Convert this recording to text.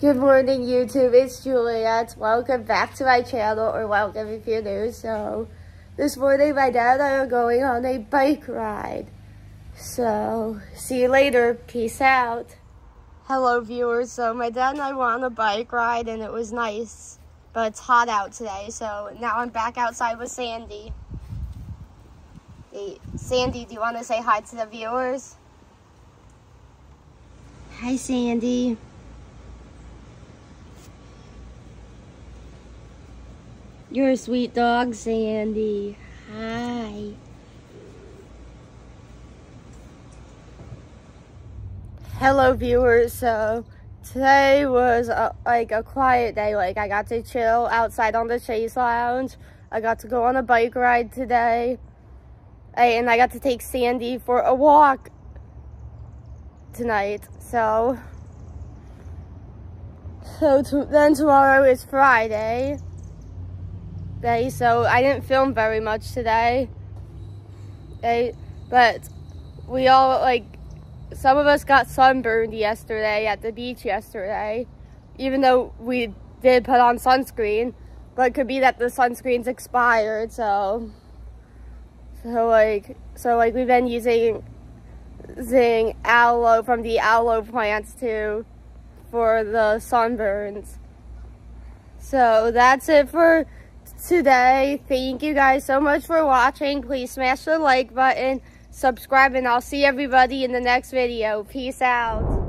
Good morning, YouTube. It's Juliet. Welcome back to my channel, or welcome if you're new. So, this morning my dad and I are going on a bike ride. So, see you later. Peace out. Hello, viewers. So, my dad and I were on a bike ride, and it was nice. But it's hot out today, so now I'm back outside with Sandy. Hey, Sandy, do you want to say hi to the viewers? Hi, Sandy. You're a sweet dog, Sandy. Hi. Hello, viewers. So today was a quiet day. Like, I got to chill outside on the chaise lounge. I got to go on a bike ride today. And I got to take Sandy for a walk tonight. So then tomorrow is Friday. So I didn't film very much today, but we all, like, some of us got sunburned yesterday at the beach yesterday, even though we did put on sunscreen, but it could be that the sunscreen's expired, so we've been using Zing aloe from the aloe plants too for the sunburns. So that's it for today. Thank you guys so much for watching. Please smash the like button, subscribe, and I'll see everybody in the next video. Peace out.